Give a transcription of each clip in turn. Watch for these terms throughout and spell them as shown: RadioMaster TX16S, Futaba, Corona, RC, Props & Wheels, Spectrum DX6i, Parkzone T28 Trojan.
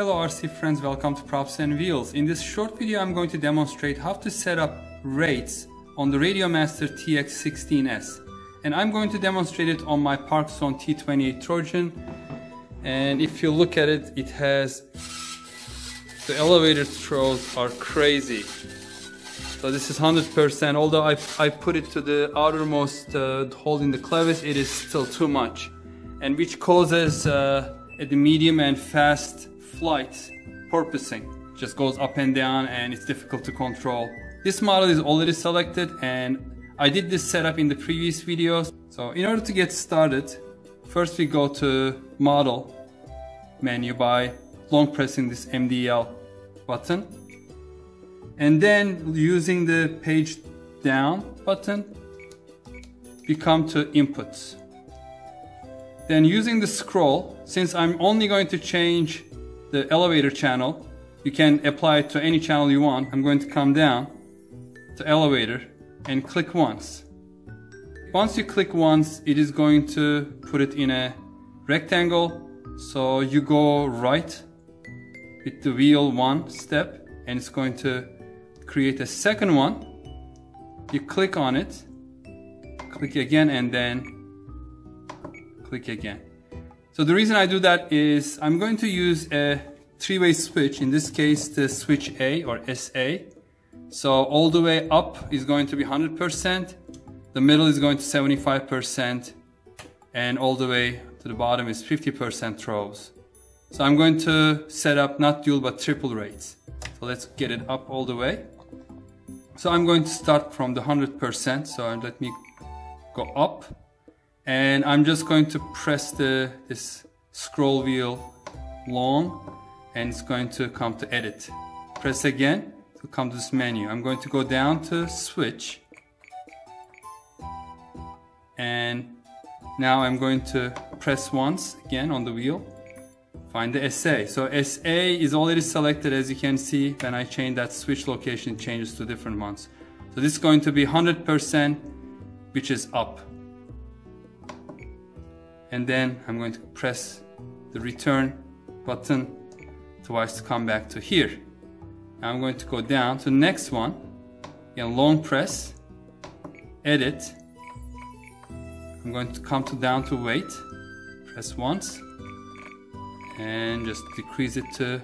Hello RC friends, welcome to Props and Wheels. In this short video I'm going to demonstrate how to set up rates on the RadioMaster TX16S, and I'm going to demonstrate it on my Parkzone T28 Trojan. And if you look at it, it has the elevator throws are crazy. So this is 100%, although I put it to the outermost holding the clevis, it is still too much, and which causes at the medium and fast flight porpoising. Just goes up and down and it's difficult to control. This model is already selected and I did this setup in the previous videos. So in order to get started, first we go to model menu by long pressing this MDL button, and then using the page down button we come to inputs. Then using the scroll, since I'm only going to change the elevator channel, you can apply it to any channel you want. I'm going to come down to elevator and click once. Once you click once, it is going to put it in a rectangle, so you go right with the wheel one step and it's going to create a second one. You click on it, click again, and then click again. So the reason I do that is I'm going to use a three-way switch, in this case the switch A or SA. So all the way up is going to be 100%, the middle is going to 75%, and all the way to the bottom is 50% throws. So I'm going to set up not dual but triple rates. So let's get it up all the way. So I'm going to start from the 100%, so let me go up. And I'm just going to press this scroll wheel long and it's going to come to edit. Press again to come to this menu. I'm going to go down to switch, and now I'm going to press once again on the wheel, find the SA. So SA is already selected, as you can see. When I change that switch location, it changes to different ones. So this is going to be 100%, which is up. And then I'm going to press the return button twice to come back to here. Now I'm going to go down to the next one, again long press, edit. I'm going to come to down to weight, press once, and just decrease it to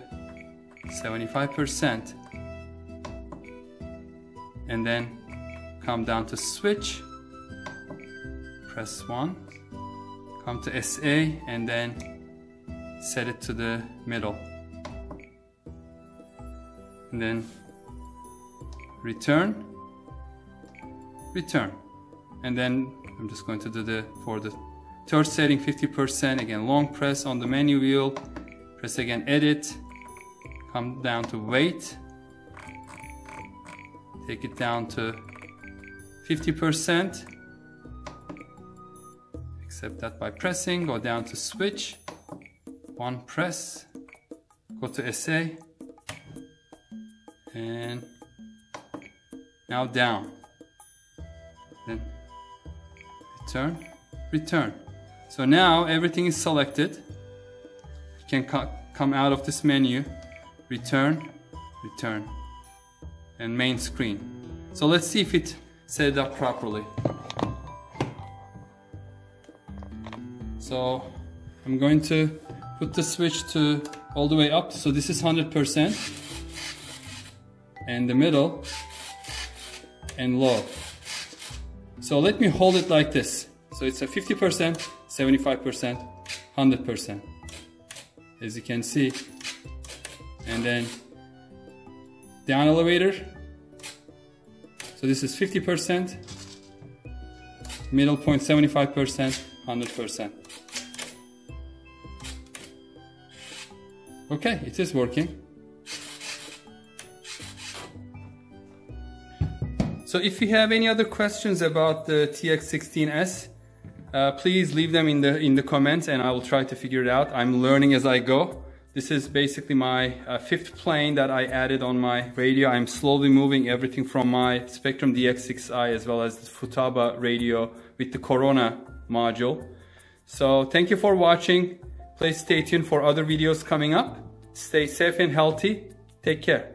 75%. And then come down to switch, press one, come to SA, and then set it to the middle, and then return, and then I'm just going to do for the third setting 50%. Again long press on the menu wheel, press again edit, come down to weight, take it down to 50%, accept that by pressing, go down to switch, one press, go to SA, and now down, then return. So now everything is selected. You can come out of this menu, return, and main screen. So let's see if it set it up properly. So I'm going to put the switch to all the way up, so this is 100%, and the middle and low. So let me hold it like this. So it's a 50%, 75%, 100%, as you can see. And then down elevator, so this is 50%, middle point 75%, 100%. Okay, it is working. So if you have any other questions about the TX16S, please leave them in the comments and I will try to figure it out. I'm learning as I go. This is basically my fifth plane that I added on my radio. I'm slowly moving everything from my Spectrum DX6i as well as the Futaba radio with the Corona module. So thank you for watching. Please stay tuned for other videos coming up. Stay safe and healthy. Take care.